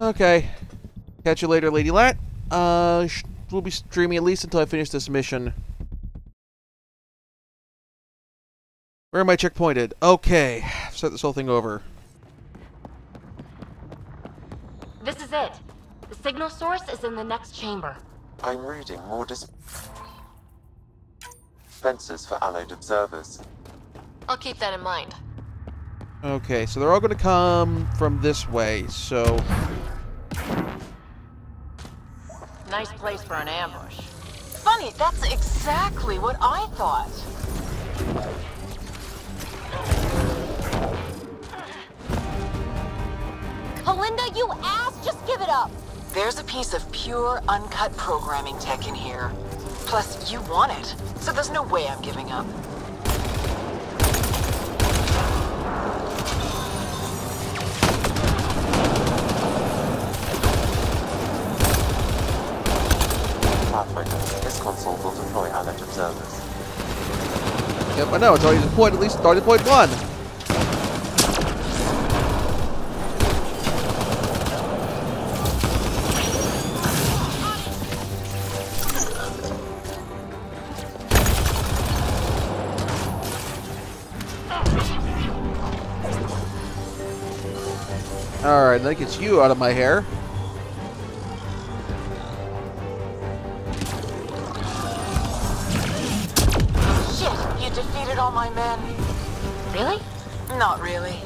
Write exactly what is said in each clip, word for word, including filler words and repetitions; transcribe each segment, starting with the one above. Okay. Catch you later, Lady Lat. Uh, sh we'll be streaming at least until I finish this mission. Where am I checkpointed? Okay. I've set this whole thing over. This is it. The signal source is in the next chamber. I'm reading more dis... fences for allied observers. I'll keep that in mind. Okay, so they're all going to come from this way, so... Nice place for an ambush. Funny, that's exactly what I thought. Kalinda, you ass! Just give it up! There's a piece of pure, uncut programming tech in here. Plus, you want it, so there's no way I'm giving up. This console will deploy allied observers. Yep, I know, it's already deployed, at least started point one. Alright, that gets you out of my hair. Shit, you defeated all my men. Really? Not really.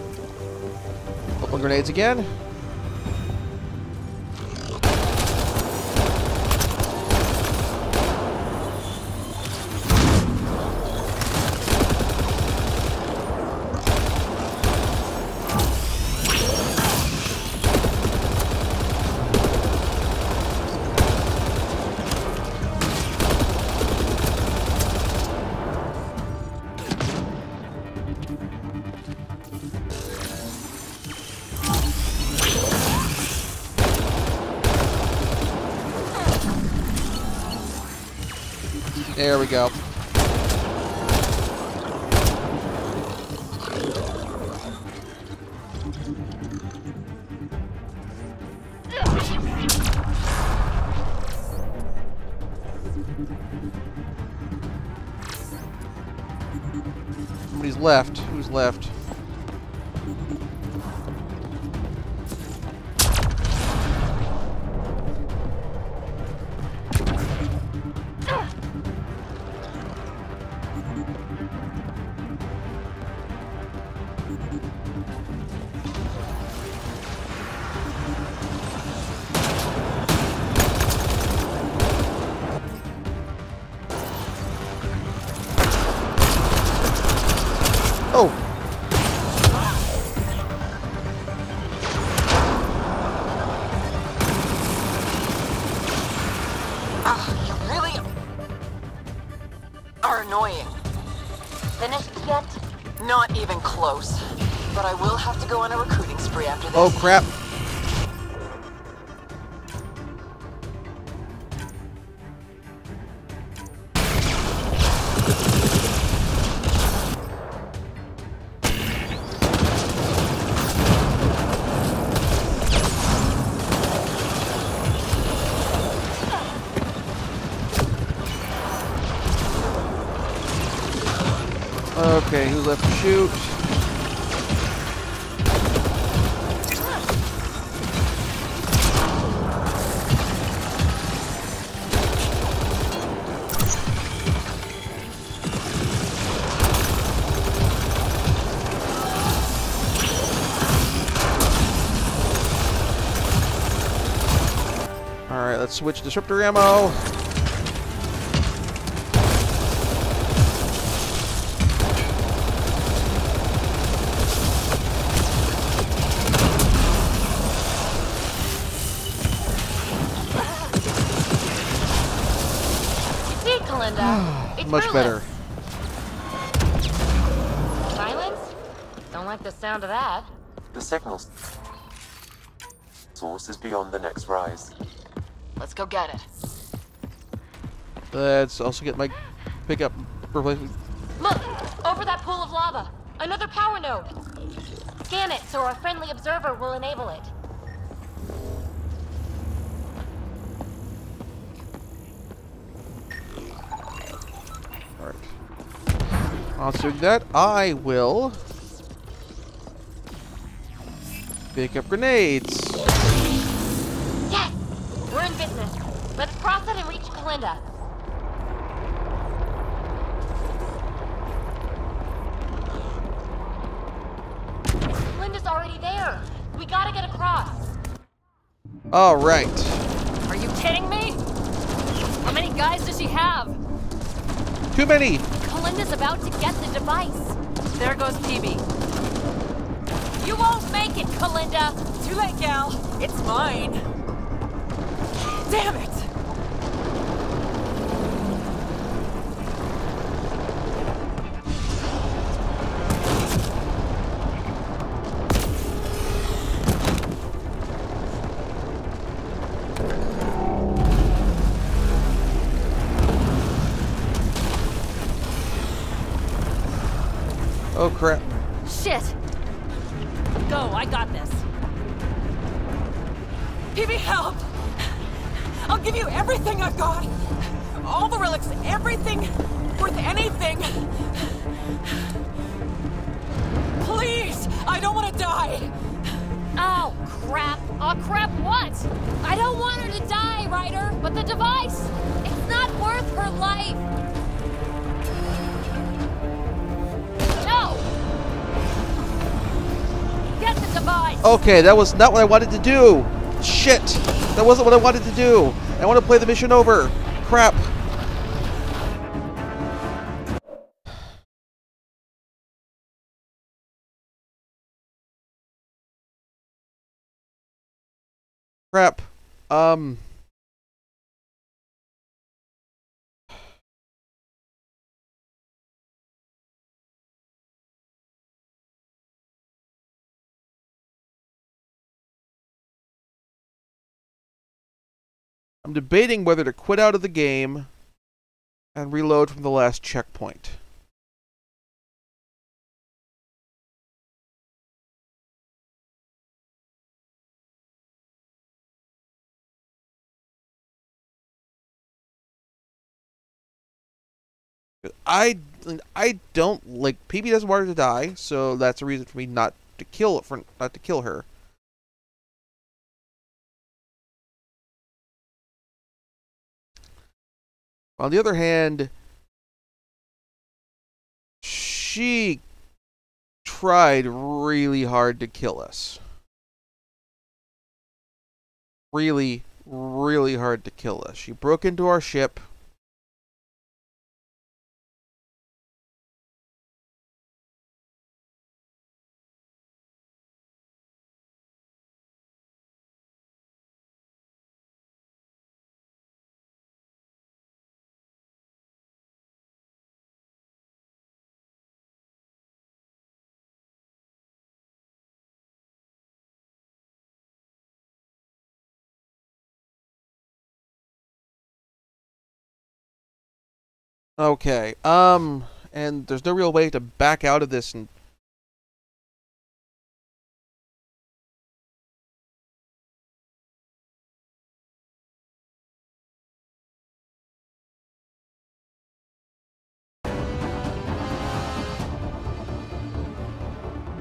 Couple grenades again. There we go. Somebody's left. Who's left? Oh crap. Okay, who left to shoot? Switch disruptor ammo. See, Kalinda, it's much better. Silence? Don't like the sound of that. The signal source is beyond the next rise. Let's go get it. Let's also get my pickup replacement. Look! Over that pool of lava! Another power node! Scan it so our friendly observer will enable it. part. Answered that. I will pick up grenades. Yes! We're in business. Let's cross it and reach Kalinda. Kalinda's already there. We gotta get across. All right. Are you kidding me? How many guys does she have? Too many. Kalinda's about to get the device. There goes PeeBee. You won't make it, Kalinda. Too late, gal. It's mine. Damn it. Oh crap. Shit. Go, I got this. PeeBee, help! I'll give you everything I've got. All the relics, everything worth anything. Please, I don't want to die. Oh, crap. Oh, crap what? I don't want her to die, Ryder, but the device, it's not worth her life. Okay, that was not what I wanted to do. Shit. That wasn't what I wanted to do. I want to play the mission over. Crap. Crap. Um. I'm debating whether to quit out of the game and reload from the last checkpoint. I, I don't like PeeBee doesn't want her to die, so that's a reason for me not to kill for not to kill her. On the other hand, she tried really hard to kill us. Really, really hard to kill us. She broke into our ship. Okay, um, and there's no real way to back out of this and...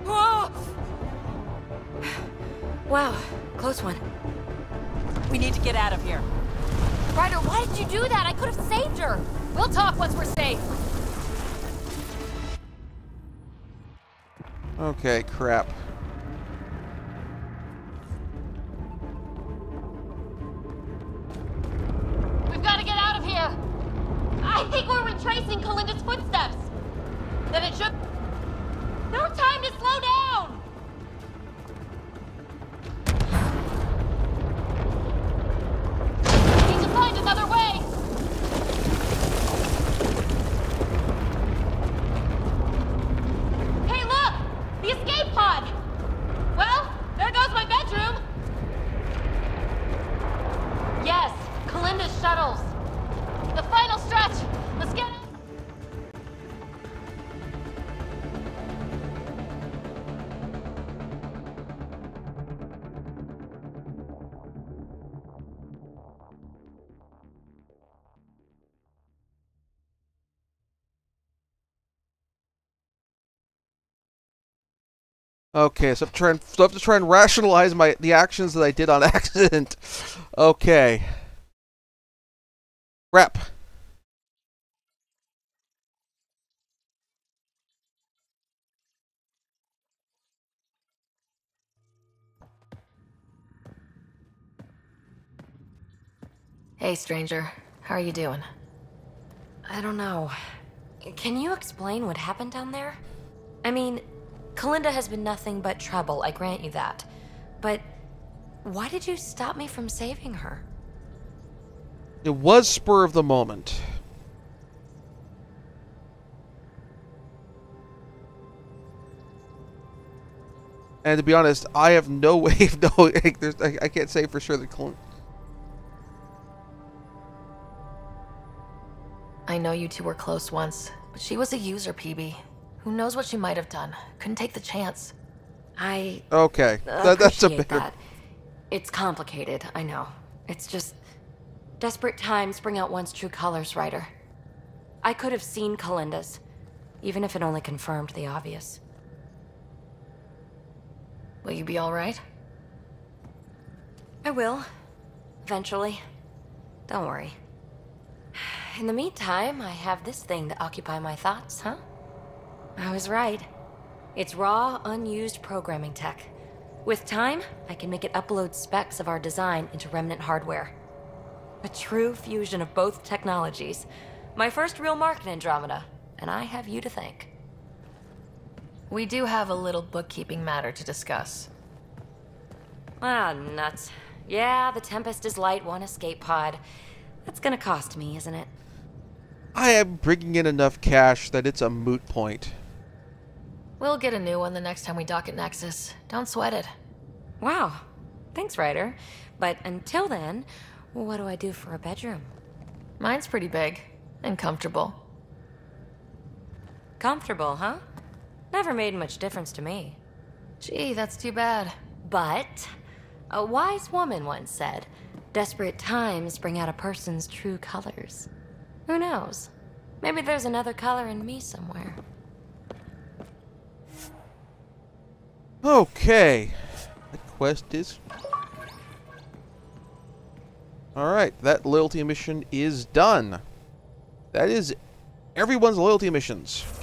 Whoa! Wow, close one. We need to get out of here. Ryder, why did you do that? I could have saved her! We'll talk once we're safe. Okay, crap. We've got to get out of here. I think we're retracing Kalinda's footsteps. Then it should... No time to slow down! Okay, so I have to try and, so I have to try and rationalize my the actions that I did on accident. Okay. Rep. Hey, stranger. How are you doing? I don't know. Can you explain what happened down there? I mean, Kalinda has been nothing but trouble, I grant you that. But why did you stop me from saving her? It was spur of the moment. And to be honest, I have no way of knowing. I, I can't say for sure that Kalinda... I know you two were close once, but she was a user, PeeBee. Who knows what she might have done? Couldn't take the chance. I okay. Th that's a bit. That. It's complicated. I know. It's just desperate times bring out one's true colors, Ryder. I could have seen Kalinda's, even if it only confirmed the obvious. Will you be all right? I will, eventually. Don't worry. In the meantime, I have this thing to occupy my thoughts, huh? I was right. It's raw, unused programming tech. With time, I can make it upload specs of our design into Remnant hardware. A true fusion of both technologies. My first real market, Andromeda, and I have you to thank. We do have a little bookkeeping matter to discuss. Ah, nuts. Yeah, the Tempest is light, one escape pod. That's gonna cost me, isn't it? I am bringing in enough cash that it's a moot point. We'll get a new one the next time we dock at Nexus. Don't sweat it. Wow. Thanks, Ryder. But until then, what do I do for a bedroom? Mine's pretty big. And comfortable. Comfortable, huh? Never made much difference to me. Gee, that's too bad. But a wise woman once said, desperate times bring out a person's true colors. Who knows? Maybe there's another color in me somewhere. Okay. The quest is... Alright, that loyalty mission is done. That is everyone's loyalty missions.